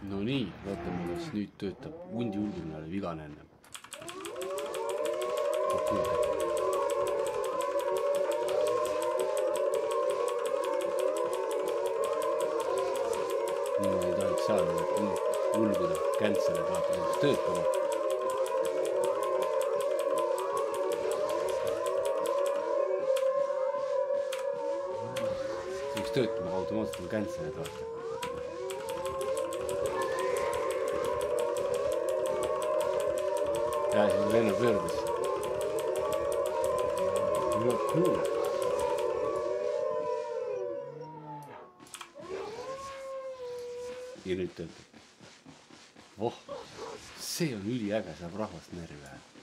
No nii, vaatame, kas nüüd töötab. Hundi hulgumine oli vigane enne. Nii ma ei tahaks saada, et hulguda käntsele vaatama, et töötama. Võiks töötama, automaatselt on käntsele vaatama. Ja, siis lennab pöördus. Juba kuule. Ja nüüd töötab. Oh, see on üliäge, saab rahvast närvi vähe.